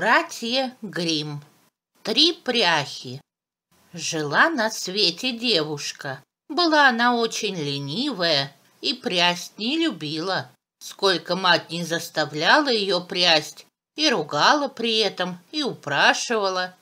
Братья Гримм. Три пряхи. Жила на свете девушка. Была она очень ленивая и прясть не любила. Сколько мать не заставляла ее прясть, и ругала при этом, и упрашивала,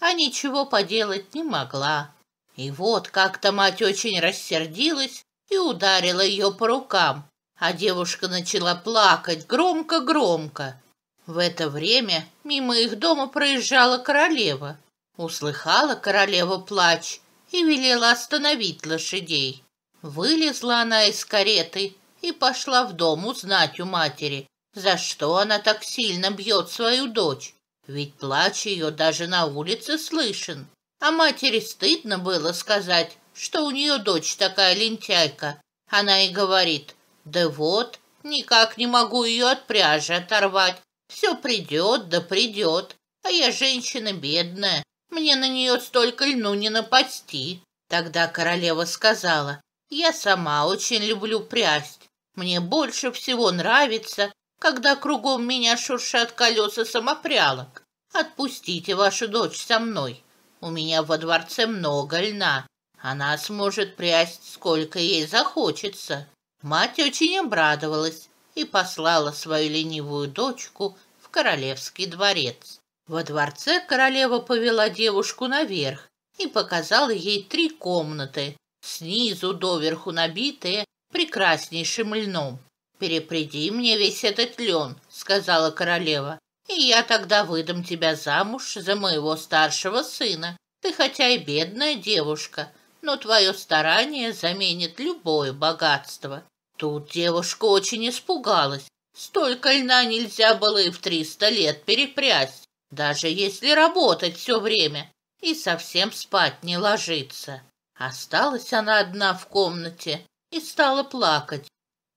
а ничего поделать не могла. И вот как-то мать очень рассердилась и ударила ее по рукам, а девушка начала плакать громко-громко. В это время мимо их дома проезжала королева. Услыхала королева плач и велела остановить лошадей. Вылезла она из кареты и пошла в дом узнать у матери, за что она так сильно бьет свою дочь, ведь плач ее даже на улице слышен. А матери стыдно было сказать, что у нее дочь такая лентяйка. Она и говорит: да вот, никак не могу ее от пряжи оторвать, все придет да придет, а я женщина бедная, мне на нее столько льну не напасти. Тогда королева сказала: я сама очень люблю прясть. Мне больше всего нравится, когда кругом меня шуршат колеса самопрялок. Отпустите вашу дочь со мной. У меня во дворце много льна. Она сможет прясть, сколько ей захочется. Мать очень обрадовалась и послала свою ленивую дочку в королевский дворец. Во дворце королева повела девушку наверх и показала ей три комнаты, снизу доверху набитые прекраснейшим льном. «Перепряди мне весь этот лен», — сказала королева, «и я тогда выдам тебя замуж за моего старшего сына. Ты хотя и бедная девушка, но твое старание заменит любое богатство». Тут девушка очень испугалась. Столько льна нельзя было и в 300 лет перепрясть, даже если работать все время, и совсем спать не ложиться. Осталась она одна в комнате и стала плакать.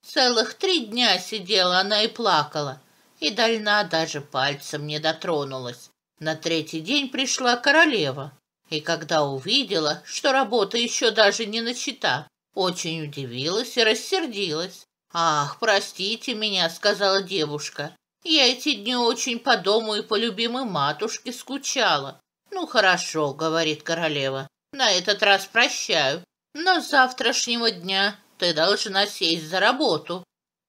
Целых 3 дня сидела она и плакала, и до льна даже пальцем не дотронулась. На 3-й день пришла королева, и когда увидела, что работа еще даже не начата, очень удивилась и рассердилась. «Ах, простите меня», — сказала девушка, «я эти дни очень по дому и по любимой матушке скучала». «Ну хорошо», — говорит королева, «на этот раз прощаю, но с завтрашнего дня ты должна сесть за работу».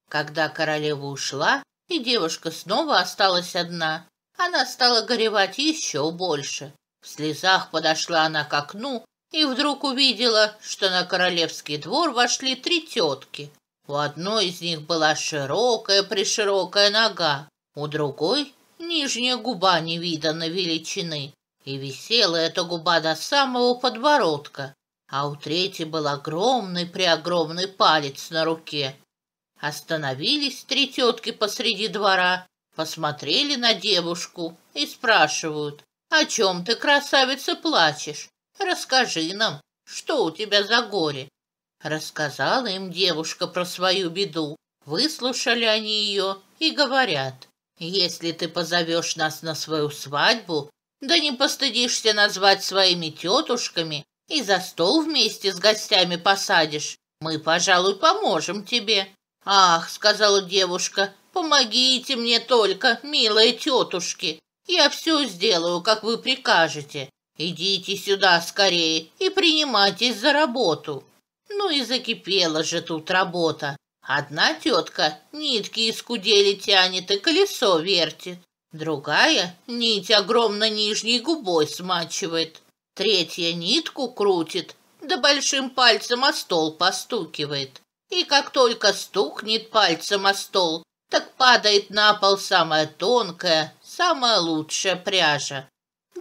Когда королева ушла, и девушка снова осталась одна, она стала горевать еще больше. В слезах подошла она к окну и вдруг увидела, что на королевский двор вошли 3 тетки. У одной из них была широкая-приширокая нога, у другой нижняя губа невиданной величины, и висела эта губа до самого подбородка, а у третьей был огромный-преогромный палец на руке. Остановились 3 тетки посреди двора, посмотрели на девушку и спрашивают: «О чем ты, красавица, плачешь? Расскажи нам, что у тебя за горе?» Рассказала им девушка про свою беду. Выслушали они ее и говорят: «Если ты позовешь нас на свою свадьбу, да не постыдишься назвать своими тетушками, и за стол вместе с гостями посадишь, мы, пожалуй, поможем тебе». «Ах, — сказала девушка, — помогите мне только, милые тетушки. Я все сделаю, как вы прикажете. Идите сюда скорее и принимайтесь за работу». Ну и закипела же тут работа. Одна тетка нитки из кудели тянет и колесо вертит, другая нить огромно нижней губой смачивает, третья нитку крутит, да большим пальцем о стол постукивает. И как только стукнет пальцем о стол, так падает на пол самая тонкая, самая лучшая пряжа.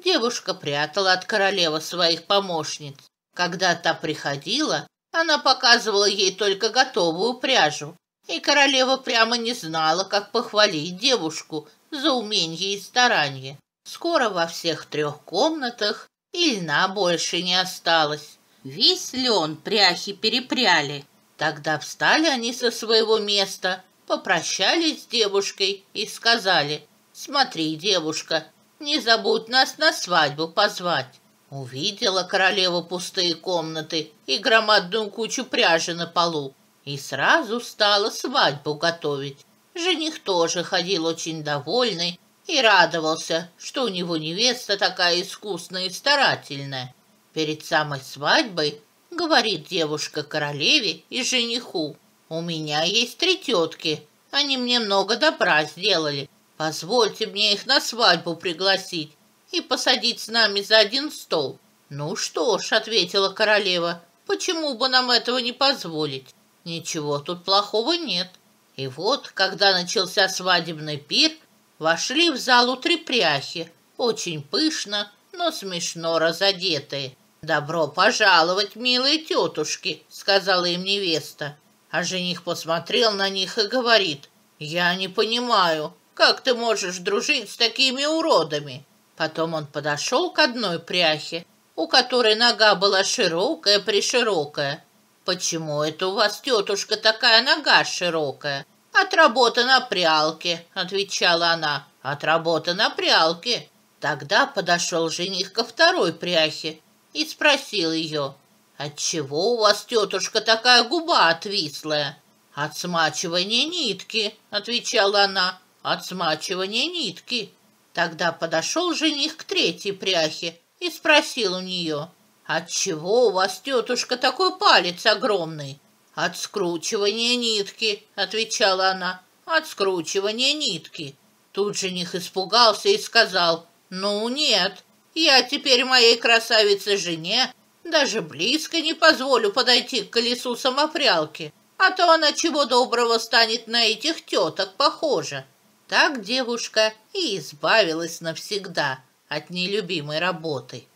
Девушка прятала от королевы своих помощниц. Когда та приходила, она показывала ей только готовую пряжу, и королева прямо не знала, как похвалить девушку за умение и старание. Скоро во всех 3 комнатах и льна больше не осталось. Весь лен пряхи перепряли. Тогда встали они со своего места, попрощались с девушкой и сказали: «Смотри, девушка, не забудь нас на свадьбу позвать». Увидела королева пустые комнаты и громадную кучу пряжи на полу, и сразу стала свадьбу готовить. Жених тоже ходил очень довольный и радовался, что у него невеста такая искусная и старательная. Перед самой свадьбой говорит девушка королеве и жениху: «У меня есть 3 тетки, они мне много добра сделали. Позвольте мне их на свадьбу пригласить и посадить с нами за один стол». «Ну что ж», — ответила королева, — «почему бы нам этого не позволить? Ничего тут плохого нет». И вот, когда начался свадебный пир, вошли в залу 3 пряхи, очень пышно, но смешно разодетые. «Добро пожаловать, милые тетушки», — сказала им невеста. А жених посмотрел на них и говорит: «Я не понимаю, как ты можешь дружить с такими уродами?» Потом он подошел к одной пряхе, у которой нога была широкая-приширокая. «Почему это у вас, тетушка, такая нога широкая?» «От работы на прялке», — отвечала она, — «от работы на прялке». Тогда подошел жених ко второй пряхе и спросил ее: «Отчего у вас, тетушка, такая губа отвислая?» «От смачивания нитки», — отвечала она, — «от смачивания нитки». Тогда подошел жених к 3-й пряхе и спросил у нее: «Отчего у вас, тетушка, такой палец огромный?» «От скручивания нитки», — отвечала она, — «от скручивания нитки». Тут жених испугался и сказал: «Ну нет, я теперь моей красавице-жене даже близко не позволю подойти к колесу самопрялки, а то она чего доброго станет на этих теток похожа». Так девушка и избавилась навсегда от нелюбимой работы.